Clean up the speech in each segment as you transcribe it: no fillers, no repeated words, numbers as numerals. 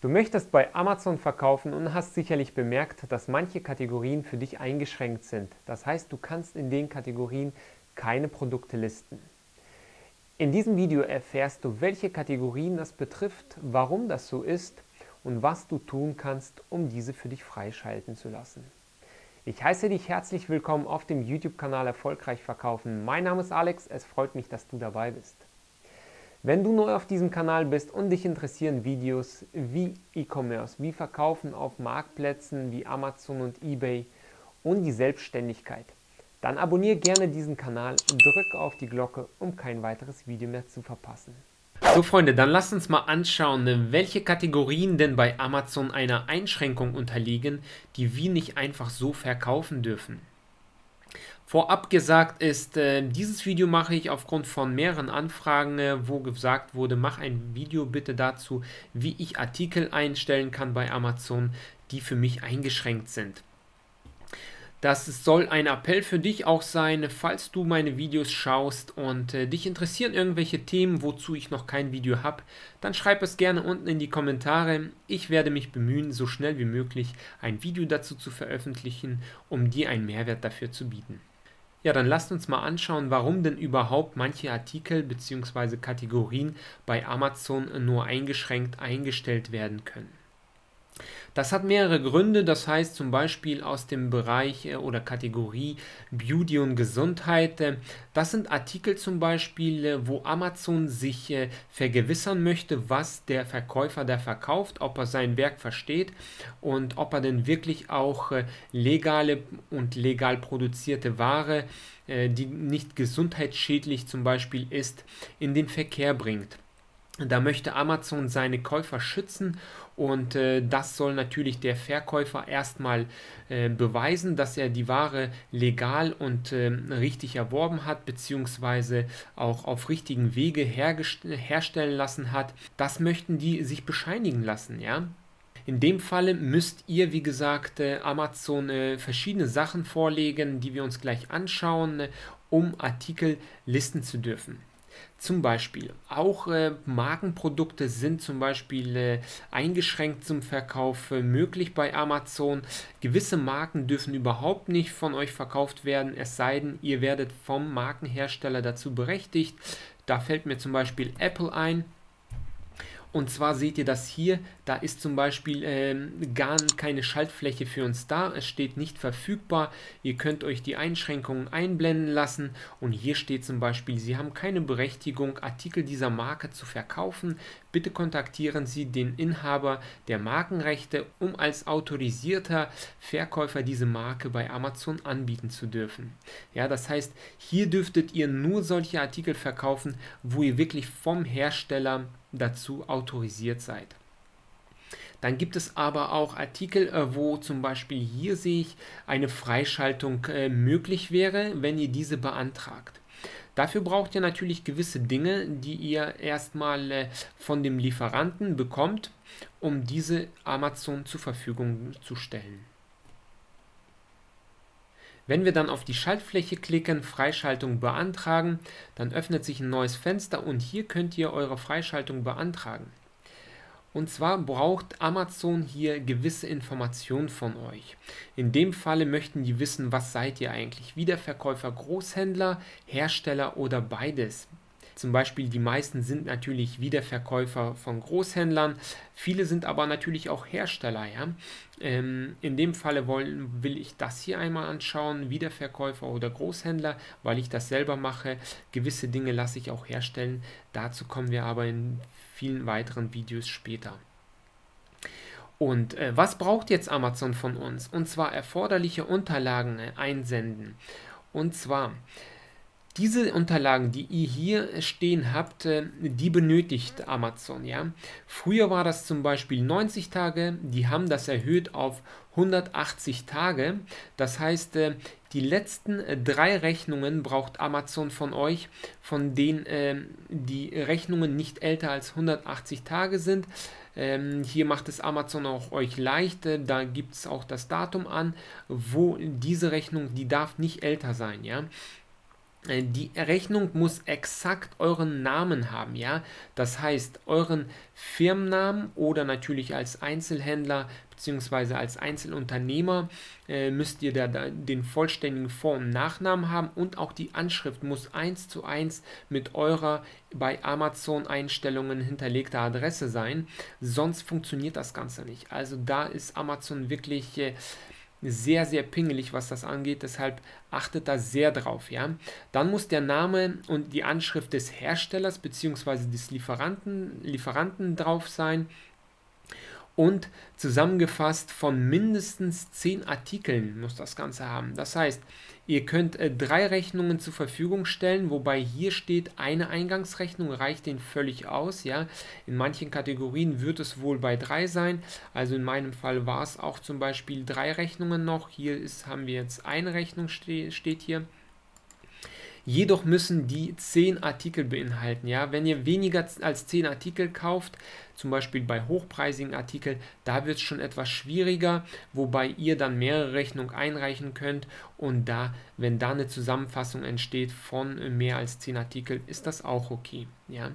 Du möchtest bei Amazon verkaufen und hast sicherlich bemerkt, dass manche Kategorien für dich eingeschränkt sind. Das heißt, du kannst in den Kategorien keine Produkte listen. In diesem Video erfährst du, welche Kategorien das betrifft, warum das so ist und was du tun kannst, um diese für dich freischalten zu lassen. Ich heiße dich herzlich willkommen auf dem YouTube-Kanal Erfolgreich Verkaufen. Mein Name ist Alex, es freut mich, dass du dabei bist. Wenn du neu auf diesem Kanal bist und dich interessieren Videos wie E-Commerce, wie Verkaufen auf Marktplätzen wie Amazon und eBay und die Selbstständigkeit, dann abonniere gerne diesen Kanal und drücke auf die Glocke, um kein weiteres Video mehr zu verpassen. So Freunde, dann lasst uns mal anschauen, welche Kategorien denn bei Amazon einer Einschränkung unterliegen, die wir nicht einfach so verkaufen dürfen. Vorab gesagt ist, dieses Video mache ich aufgrund von mehreren Anfragen, wo gesagt wurde, mach ein Video bitte dazu, wie ich Artikel einstellen kann bei Amazon, die für mich eingeschränkt sind. Das soll ein Appell für dich auch sein, falls du meine Videos schaust und dich interessieren irgendwelche Themen, wozu ich noch kein Video habe, dann schreib es gerne unten in die Kommentare. Ich werde mich bemühen, so schnell wie möglich ein Video dazu zu veröffentlichen, um dir einen Mehrwert dafür zu bieten. Ja, dann lasst uns mal anschauen, warum denn überhaupt manche Artikel bzw. Kategorien bei Amazon nur eingeschränkt eingestellt werden können. Das hat mehrere Gründe, das heißt zum Beispiel aus dem Bereich oder Kategorie Beauty und Gesundheit. Das sind Artikel zum Beispiel, wo Amazon sich vergewissern möchte, was der Verkäufer da verkauft, ob er sein Werk versteht und ob er denn wirklich auch legale und legal produzierte Ware, die nicht gesundheitsschädlich zum Beispiel ist, in den Verkehr bringt. Da möchte Amazon seine Käufer schützen und das soll natürlich der Verkäufer erstmal beweisen, dass er die Ware legal und richtig erworben hat, beziehungsweise auch auf richtigen Wege herstellen lassen hat. Das möchten die sich bescheinigen lassen, ja. In dem Falle müsst ihr, wie gesagt, Amazon verschiedene Sachen vorlegen, die wir uns gleich anschauen, um Artikel listen zu dürfen. Zum Beispiel auch Markenprodukte sind zum Beispiel eingeschränkt zum Verkauf möglich bei Amazon. Gewisse Marken dürfen überhaupt nicht von euch verkauft werden, es sei denn, ihr werdet vom Markenhersteller dazu berechtigt. Da fällt mir zum Beispiel Apple ein. Und zwar seht ihr das hier, da ist zum Beispiel gar keine Schaltfläche für uns da, es steht nicht verfügbar, ihr könnt euch die Einschränkungen einblenden lassen und hier steht zum Beispiel, Sie haben keine Berechtigung, Artikel dieser Marke zu verkaufen, bitte kontaktieren Sie den Inhaber der Markenrechte, um als autorisierter Verkäufer diese Marke bei Amazon anbieten zu dürfen. Ja, das heißt, hier dürftet ihr nur solche Artikel verkaufen, wo ihr wirklich vom Hersteller dazu autorisiert seid. Dann gibt es aber auch Artikel, wo zum Beispiel hier sehe ich eine Freischaltung möglich wäre, wenn ihr diese beantragt. Dafür braucht ihr natürlich gewisse Dinge, die ihr erstmal von dem Lieferanten bekommt, um diese Amazon zur Verfügung zu stellen. Wenn wir dann auf die Schaltfläche klicken, Freischaltung beantragen, dann öffnet sich ein neues Fenster und hier könnt ihr eure Freischaltung beantragen. Und zwar braucht Amazon hier gewisse Informationen von euch. In dem Falle möchten die wissen, was seid ihr eigentlich? Wiederverkäufer, Großhändler, Hersteller oder beides? Zum Beispiel die meisten sind natürlich Wiederverkäufer von Großhändlern, viele sind aber natürlich auch Hersteller. Ja? In dem Falle will ich das hier einmal anschauen, Wiederverkäufer oder Großhändler, weil ich das selber mache. Gewisse Dinge lasse ich auch herstellen, dazu kommen wir aber in vielen weiteren Videos später. Und was braucht jetzt Amazon von uns? Und zwar erforderliche Unterlagen einsenden. Und zwar diese Unterlagen, die ihr hier stehen habt, die benötigt Amazon. Ja? Früher war das zum Beispiel 90 Tage, die haben das erhöht auf 180 Tage. Das heißt, die letzten 3 Rechnungen braucht Amazon von euch, von denen die Rechnungen nicht älter als 180 Tage sind. Hier macht es Amazon auch euch leicht, da gibt es auch das Datum an, wo diese Rechnung, die darf nicht älter sein, ja. Die Rechnung muss exakt euren Namen haben, ja. Das heißt, euren Firmennamen oder natürlich als Einzelhändler bzw. als Einzelunternehmer müsst ihr da den vollständigen Vor- und Nachnamen haben, und auch die Anschrift muss 1:1 mit eurer bei Amazon-Einstellungen hinterlegter Adresse sein, sonst funktioniert das Ganze nicht. Also da ist Amazon wirklich sehr, sehr pingelig, was das angeht, deshalb achtet da sehr drauf, ja. Dann muss der Name und die Anschrift des Herstellers bzw. des Lieferanten drauf sein und zusammengefasst von mindestens 10 Artikeln muss das Ganze haben. Das heißt, ihr könnt 3 Rechnungen zur Verfügung stellen, wobei hier steht, eine Eingangsrechnung reicht denen völlig aus. Ja? In manchen Kategorien wird es wohl bei 3 sein. Also in meinem Fall war es auch zum Beispiel 3 Rechnungen noch. Hier haben wir jetzt eine Rechnung, steht hier. Jedoch müssen die 10 Artikel beinhalten. Ja? Wenn ihr weniger als 10 Artikel kauft, zum Beispiel bei hochpreisigen Artikeln, da wird es schon etwas schwieriger, wobei ihr dann mehrere Rechnungen einreichen könnt, und da, wenn da eine Zusammenfassung entsteht von mehr als 10 Artikeln, ist das auch okay. Ja?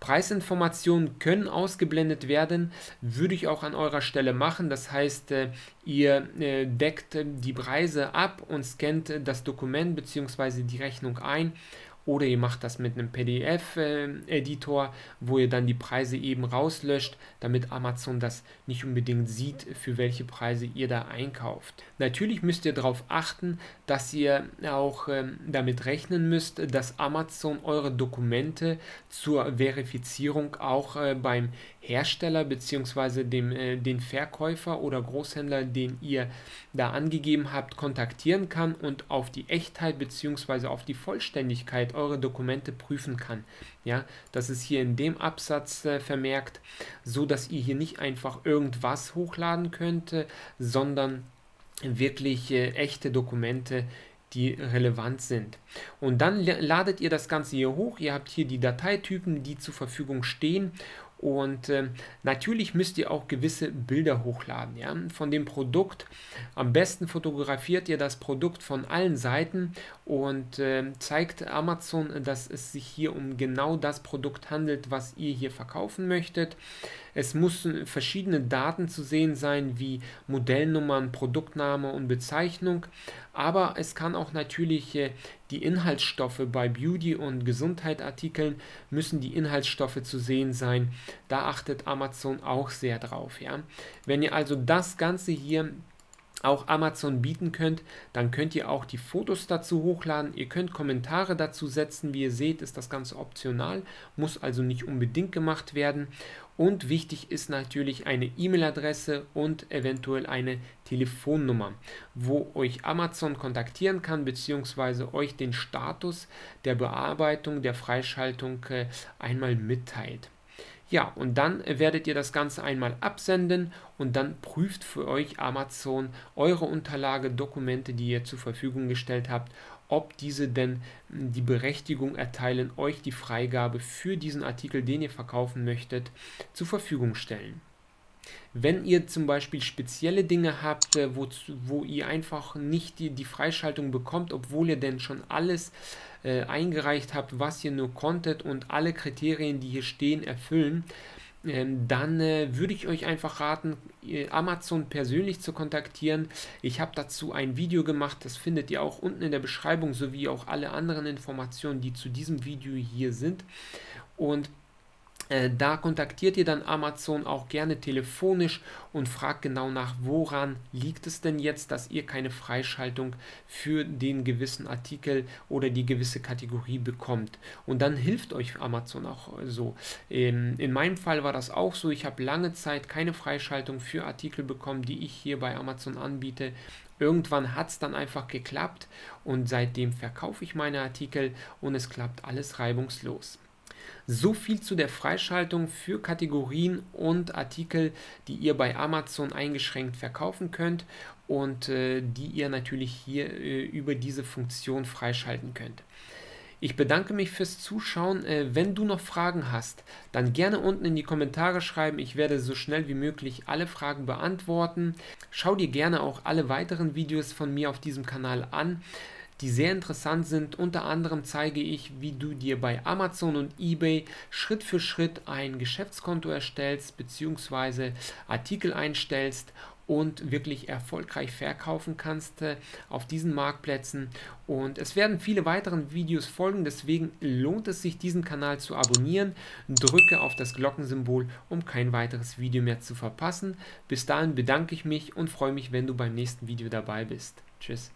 Preisinformationen können ausgeblendet werden, würde ich auch an eurer Stelle machen, das heißt, ihr deckt die Preise ab und scannt das Dokument bzw. die Rechnung ein. Oder ihr macht das mit einem PDF-Editor, wo ihr dann die Preise eben rauslöscht, damit Amazon das nicht unbedingt sieht, für welche Preise ihr da einkauft. Natürlich müsst ihr darauf achten, dass ihr auch damit rechnen müsst, dass Amazon eure Dokumente zur Verifizierung auch beim Hersteller bzw. den Verkäufer oder Großhändler, den ihr da angegeben habt, kontaktieren kann und auf die Echtheit bzw. auf die Vollständigkeit eure Dokumente prüfen kann. Ja, das ist hier in dem Absatz vermerkt, so dass ihr hier nicht einfach irgendwas hochladen könnt, sondern wirklich echte Dokumente, die relevant sind. Und dann ladet ihr das Ganze hier hoch. Ihr habt hier die Dateitypen, die zur Verfügung stehen. Und natürlich müsst ihr auch gewisse Bilder hochladen, ja, von dem Produkt. Am besten fotografiert ihr das Produkt von allen Seiten und zeigt Amazon, dass es sich hier um genau das Produkt handelt, was ihr hier verkaufen möchtet. Es müssen verschiedene Daten zu sehen sein, wie Modellnummern, Produktname und Bezeichnung. Aber es kann auch natürlich die Inhaltsstoffe bei Beauty- und Gesundheitsartikeln, müssen die Inhaltsstoffe zu sehen sein. Da achtet Amazon auch sehr drauf. Ja? Wenn ihr also das Ganze hier auch Amazon bieten könnt, dann könnt ihr auch die Fotos dazu hochladen, ihr könnt Kommentare dazu setzen, wie ihr seht, ist das Ganze optional, muss also nicht unbedingt gemacht werden, und wichtig ist natürlich eine E-Mail-Adresse und eventuell eine Telefonnummer, wo euch Amazon kontaktieren kann, beziehungsweise euch den Status der Bearbeitung, der Freischaltung einmal mitteilt. Ja, und dann werdet ihr das Ganze einmal absenden und dann prüft für euch Amazon eure Unterlage, Dokumente, die ihr zur Verfügung gestellt habt, ob diese denn die Berechtigung erteilen, euch die Freigabe für diesen Artikel, den ihr verkaufen möchtet, zur Verfügung stellen. Wenn ihr zum Beispiel spezielle Dinge habt, wo ihr einfach nicht die Freischaltung bekommt, obwohl ihr denn schon alles eingereicht habt, was ihr nur konntet und alle Kriterien, die hier stehen, erfüllen, dann würde ich euch einfach raten, Amazon persönlich zu kontaktieren. Ich habe dazu ein Video gemacht, das findet ihr auch unten in der Beschreibung, sowie auch alle anderen Informationen, die zu diesem Video hier sind. Und da kontaktiert ihr dann Amazon auch gerne telefonisch und fragt genau nach, woran liegt es denn jetzt, dass ihr keine Freischaltung für den gewissen Artikel oder die gewisse Kategorie bekommt. Und dann hilft euch Amazon auch so. In meinem Fall war das auch so. Ich habe lange Zeit keine Freischaltung für Artikel bekommen, die ich hier bei Amazon anbiete. Irgendwann hat es dann einfach geklappt und seitdem verkaufe ich meine Artikel und es klappt alles reibungslos. So viel zu der Freischaltung für Kategorien und Artikel, die ihr bei Amazon eingeschränkt verkaufen könnt und die ihr natürlich hier über diese Funktion freischalten könnt. Ich bedanke mich fürs Zuschauen. Wenn du noch Fragen hast, dann gerne unten in die Kommentare schreiben. Ich werde so schnell wie möglich alle Fragen beantworten. Schau dir gerne auch alle weiteren Videos von mir auf diesem Kanal an. die sehr interessant sind. Unter anderem zeige ich, wie du dir bei Amazon und eBay Schritt für Schritt ein Geschäftskonto erstellst bzw. Artikel einstellst und wirklich erfolgreich verkaufen kannst auf diesen Marktplätzen. Und es werden viele weitere Videos folgen, deswegen lohnt es sich, diesen Kanal zu abonnieren. Drücke auf das Glockensymbol, um kein weiteres Video mehr zu verpassen. Bis dahin bedanke ich mich und freue mich, wenn du beim nächsten Video dabei bist. Tschüss.